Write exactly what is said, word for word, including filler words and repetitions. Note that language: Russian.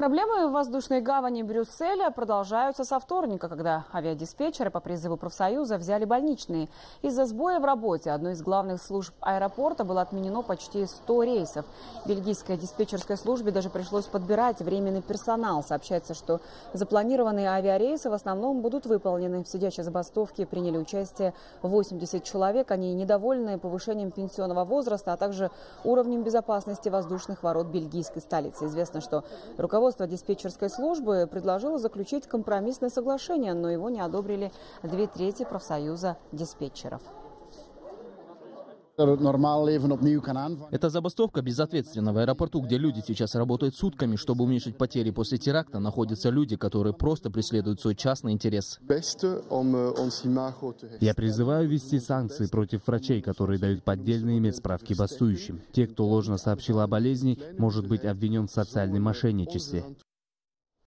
Проблемы в воздушной гавани Брюсселя продолжаются со вторника, когда авиадиспетчеры по призыву профсоюза взяли больничные. Из-за сбоя в работе одной из главных служб аэропорта было отменено почти сто рейсов. Бельгийской диспетчерской службе даже пришлось подбирать временный персонал. Сообщается, что запланированные авиарейсы в основном будут выполнены. В сидячей забастовке приняли участие восемьдесят человек. Они недовольны повышением пенсионного возраста, а также уровнем безопасности воздушных ворот бельгийской столицы. Известно, что руководство диспетчерской службы предложило заключить компромиссное соглашение, но его не одобрили две трети профсоюза диспетчеров. Эта забастовка безответственна. В аэропорту, где люди сейчас работают сутками, чтобы уменьшить потери после теракта, находятся люди, которые просто преследуют свой частный интерес. Я призываю ввести санкции против врачей, которые дают поддельные медсправки бастующим. Те, кто ложно сообщил о болезни, может быть обвинен в социальном мошенничестве.